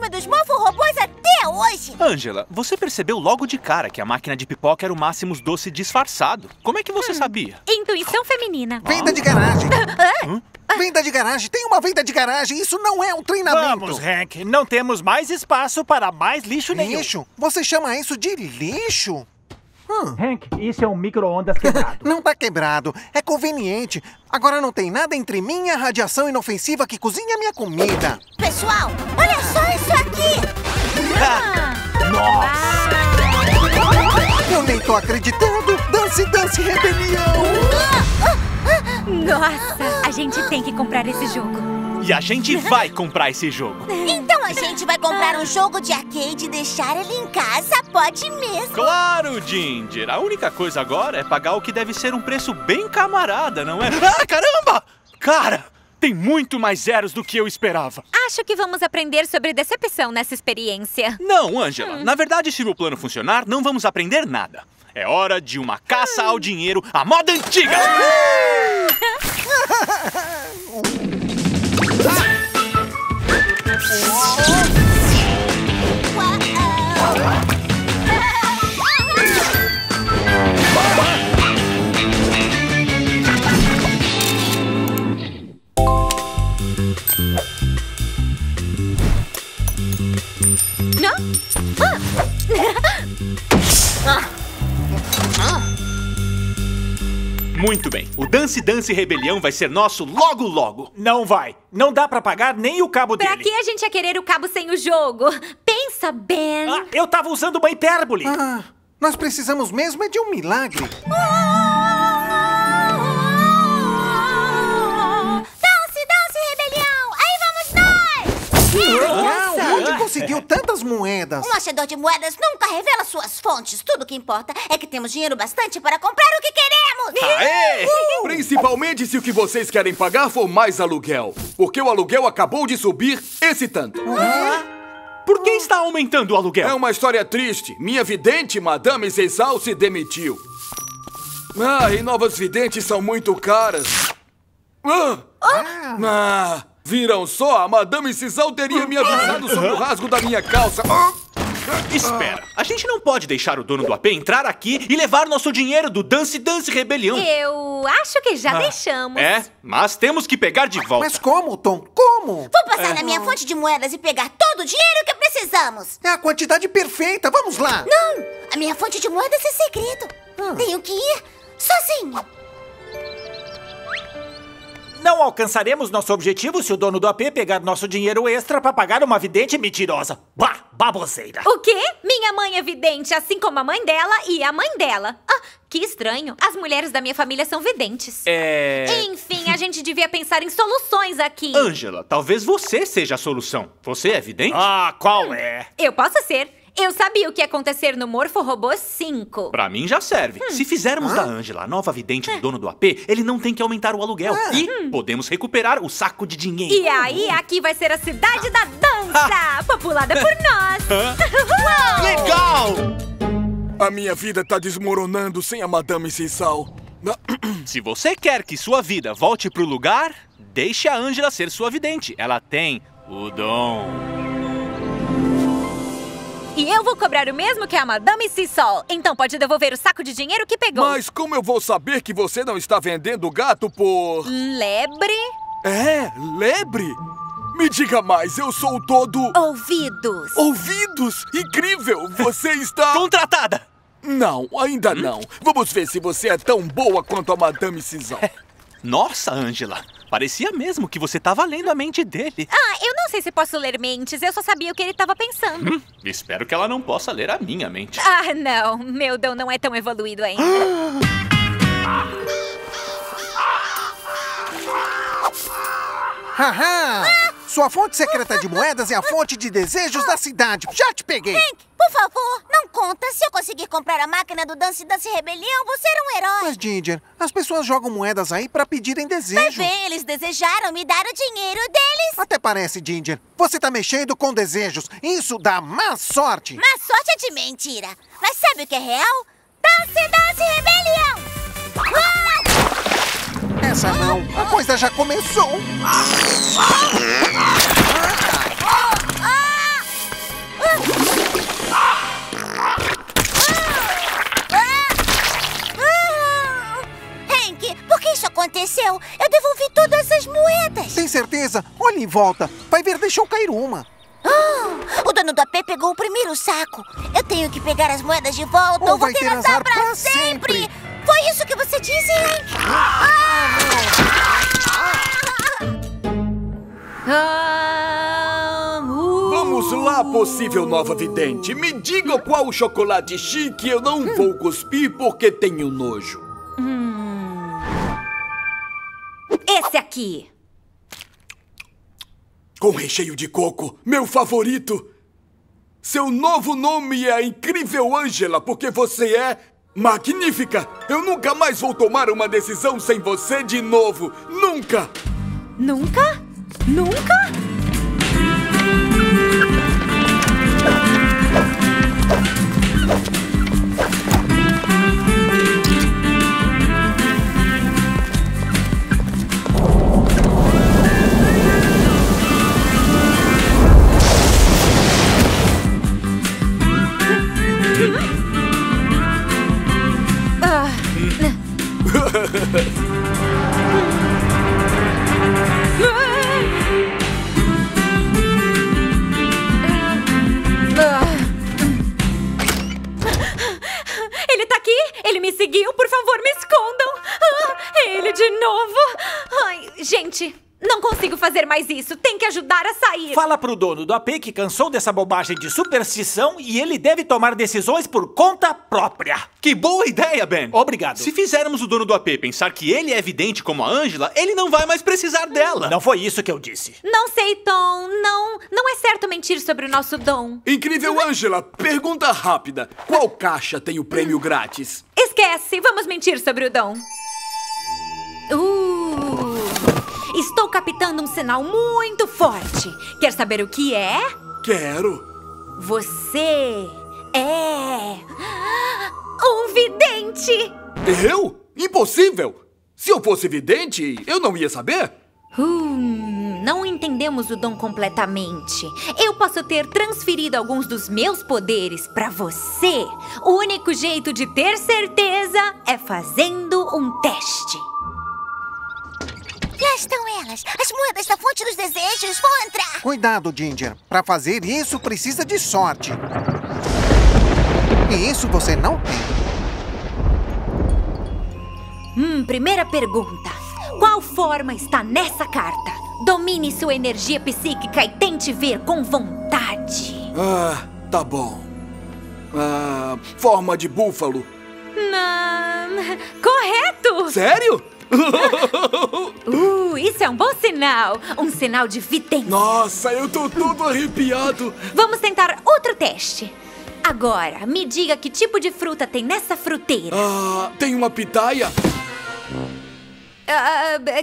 cima dos Morfo Robôs até hoje! Angela, você percebeu logo de cara que a máquina de pipoca era o Máximus Doce Disfarçado. Como é que você sabia? Intuição feminina. Venda de garagem. Venda de garagem. Tem uma venda de garagem. Isso não é um treinamento. Vamos, Hank. Não temos mais espaço para mais lixo nenhum. Lixo? Você chama isso de lixo? Hank, isso é um micro-ondas quebrado. Não tá quebrado. É conveniente. Agora não tem nada entre mim e a radiação inofensiva que cozinha minha comida. Pessoal, olha só isso aqui! Nossa! Eu nem tô acreditando. Dance Dance Rebelião! Nossa, a gente tem que comprar esse jogo. E a gente vai comprar esse jogo. Então a gente vai comprar um jogo de arcade e deixar ele em casa, pode mesmo? Claro, Ginger. A única coisa agora é pagar o que deve ser um preço bem camarada, não é? Ah, caramba! Cara, tem muito mais zeros do que eu esperava. Acho que vamos aprender sobre decepção nessa experiência. Não, Angela. Na verdade, se o plano funcionar, não vamos aprender nada. É hora de uma caça ao dinheiro à moda antiga. Muito bem, o Dance Dance Rebelião vai ser nosso logo logo. Não vai, não dá pra pagar nem o cabo dele. Pra que a gente ia querer o cabo sem o jogo? Pensa, Ben. Eu tava usando uma hipérbole. Nós precisamos mesmo é de um milagre. Dance Dance Rebelião, aí vamos nós! Onde conseguiu tantas moedas? Um achador de moedas nunca revela suas fontes. Tudo que importa é que temos dinheiro bastante para comprar o que queremos. Aê! Principalmente se o que vocês querem pagar for mais aluguel. Porque o aluguel acabou de subir esse tanto. Por que está aumentando o aluguel? É uma história triste. Minha vidente, Madame Zézal, se demitiu. E novas videntes são muito caras. Viram só? A Madame Cisal teria me avisado sobre o rasgo da minha calça. Espera, a gente não pode deixar o dono do AP entrar aqui e levar nosso dinheiro do Dance Dance Rebelião. Eu acho que já deixamos. É, mas temos que pegar de volta. Mas como, Tom? Como? Vou passar na minha fonte de moedas e pegar todo o dinheiro que precisamos. É a quantidade perfeita, vamos lá. Não, a minha fonte de moedas é segredo. Tenho que ir sozinho. Não alcançaremos nosso objetivo se o dono do AP pegar nosso dinheiro extra para pagar uma vidente mentirosa. Bah, baboseira. O quê? Minha mãe é vidente, assim como a mãe dela e a mãe dela. Que estranho. As mulheres da minha família são videntes. Enfim, a gente devia pensar em soluções aqui. Angela, talvez você seja a solução. Você é vidente? Qual é? Eu posso ser. Eu sabia o que ia acontecer no Morfo Robôs 5. Pra mim já serve. Se fizermos da Angela a nova vidente do dono do AP, ele não tem que aumentar o aluguel. E podemos recuperar o saco de dinheiro. E aí, aqui vai ser a cidade da dança, populada por nós. Legal! A minha vida tá desmoronando sem a Madame Cisal. Se você quer que sua vida volte pro lugar, deixe a Angela ser sua vidente. Ela tem o dom. E eu vou cobrar o mesmo que a Madame Cisal. Então pode devolver o saco de dinheiro que pegou. Mas como eu vou saber que você não está vendendo o gato por... lebre? É, lebre? Me diga mais, eu sou todo... ouvidos. Ouvidos? Incrível, você está... contratada! Não, ainda não. Vamos ver se você é tão boa quanto a Madame Cisal. Nossa, Angela, parecia mesmo que você estava lendo a mente dele. Eu não sei se posso ler mentes, eu só sabia o que ele estava pensando. Espero que ela não possa ler a minha mente. Não, meu dom não é tão evoluído ainda. Sua fonte secreta de moedas é a fonte de desejos da cidade. Já te peguei. Hank, por favor, não conta. Se eu conseguir comprar a máquina do Dance Dance Rebelião, vou ser um herói. Mas, Ginger, as pessoas jogam moedas aí pra pedirem desejos. Vai ver, eles desejaram me dar o dinheiro deles. Até parece, Ginger. Você tá mexendo com desejos. Isso dá má sorte. Má sorte é de mentira. Mas sabe o que é real? Dance Dance Rebelião. Essa não, a coisa já começou. aconteceu? Eu devolvi todas essas moedas. Tem certeza? Olha em volta. Vai ver, deixou cair uma. Oh, o dono do AP pegou o primeiro saco. Eu tenho que pegar as moedas de volta ou vou ter azar pra sempre. Foi isso que você disse, hein? Vamos lá, possível nova vidente. Me diga qual o chocolate chique eu não vou cuspir porque tenho nojo. Esse aqui. Com recheio de coco, meu favorito. Seu novo nome é a Incrível Angela, porque você é magnífica. Eu nunca mais vou tomar uma decisão sem você de novo. Nunca! Nunca? Nunca? Ele tá aqui! Ele me seguiu! Por favor, me escondam! É ele de novo! Ai, gente, não consigo fazer mais isso! Tem que ajudar a sair! Fala pro dono do AP que cansou dessa bobagem de superstição e ele deve tomar decisões por conta própria! Que boa ideia, Ben! Obrigado! Se fizermos o dono do AP pensar que ele é vidente como a Angela, ele não vai mais precisar dela! Não foi isso que eu disse! Não sei, Tom! Não é certo mentir sobre o nosso dom! Incrível Angela, pergunta rápida! Qual caixa tem o prêmio grátis? Esquece! Vamos mentir sobre o dom! Estou captando um sinal muito forte. Quer saber o que é? Quero. Você é um vidente. Eu? Impossível. Se eu fosse vidente, eu não ia saber. Não entendemos o dom completamente. Eu posso ter transferido alguns dos meus poderes para você. O único jeito de ter certeza é fazendo um teste. Lá estão elas! As moedas da fonte dos desejos vão entrar! Cuidado, Ginger! Para fazer isso, precisa de sorte. E isso você não tem. Primeira pergunta. Qual forma está nessa carta? Domine sua energia psíquica e tente ver com vontade. Ah, tá bom. Ah, forma de búfalo. Correto! Sério? Isso é um bom sinal. Um sinal de vidência. Nossa, eu tô todo arrepiado. Vamos tentar outro teste. Agora, me diga que tipo de fruta tem nessa fruteira. Tem uma pitaia.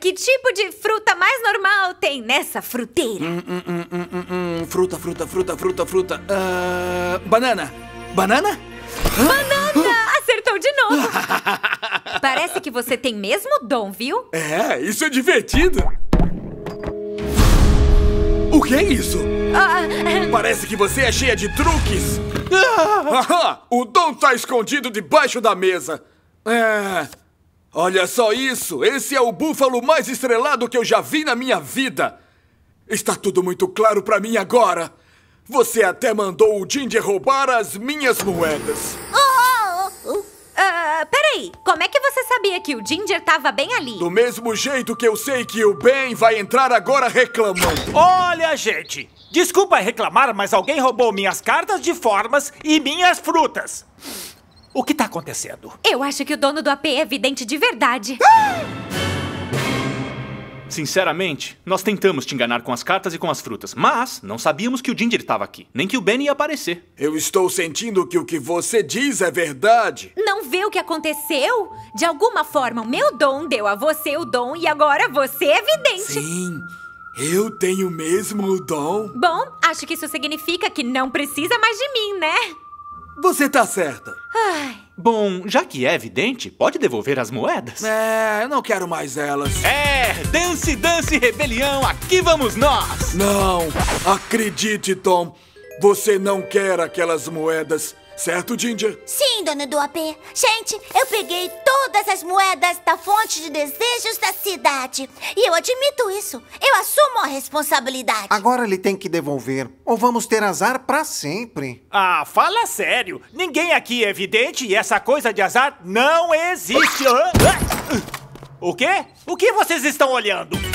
Que tipo de fruta mais normal tem nessa fruteira? Fruta. Banana. Banana? Banana! Acertou de novo! Parece que você tem mesmo dom, viu? É, isso é divertido! O que é isso? Parece que você é cheia de truques! O dom tá escondido debaixo da mesa! Olha só isso! Esse é o búfalo mais estrelado que eu já vi na minha vida! Está tudo muito claro pra mim agora! Você até mandou o Ginger roubar as minhas moedas. Peraí, como é que você sabia que o Ginger estava bem ali? Do mesmo jeito que eu sei que o Ben vai entrar agora reclamando. Olha, gente, desculpa reclamar, mas alguém roubou minhas cartas de formas e minhas frutas. O que tá acontecendo? Eu acho que o dono do AP é vidente de verdade. Sinceramente, nós tentamos te enganar com as cartas e com as frutas, mas não sabíamos que o Ginger estava aqui, nem que o Ben ia aparecer. Eu estou sentindo que o que você diz é verdade. Não vê o que aconteceu? De alguma forma, o meu dom deu a você o dom e agora você é vidente. Sim, eu tenho mesmo o dom. Bom, acho que isso significa que não precisa mais de mim, né? Você tá certa. Bom, já que é vidente, pode devolver as moedas. Eu não quero mais elas. Dance Dance Rebelião, aqui vamos nós. Não, acredite, Tom. Você não quer aquelas moedas. Certo, Ginger? Sim, dona do AP. Gente, eu peguei todas as moedas da fonte de desejos da cidade. E eu admito isso. Eu assumo a responsabilidade. Agora ele tem que devolver, ou vamos ter azar pra sempre. Ah, fala sério. Ninguém aqui é vidente e essa coisa de azar não existe. O quê? O que vocês estão olhando?